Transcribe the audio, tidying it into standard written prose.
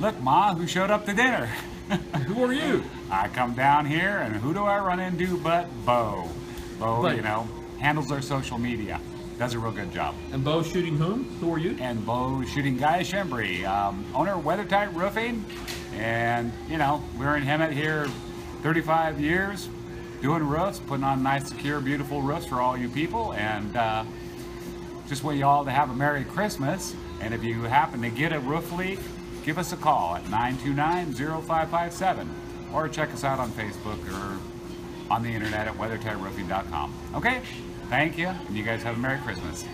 Look, Ma, who showed up to dinner? Who are you? I come down here, and who do I run into but Bo. Bo, you know, handles our social media. Does a real good job. And Bo's shooting whom? Who are you? And Bo's shooting Guy Schembri, owner of Weathertight Roofing. And, you know, we're in Hemet here 35 years, doing roofs, putting on nice, secure, beautiful roofs for all you people. And just want you all to have a Merry Christmas. And if you happen to get a roof leak, give us a call at 929-0557 or check us out on Facebook or on the internet at weathertightroofing.com. Okay? Thank you, and you guys have a Merry Christmas.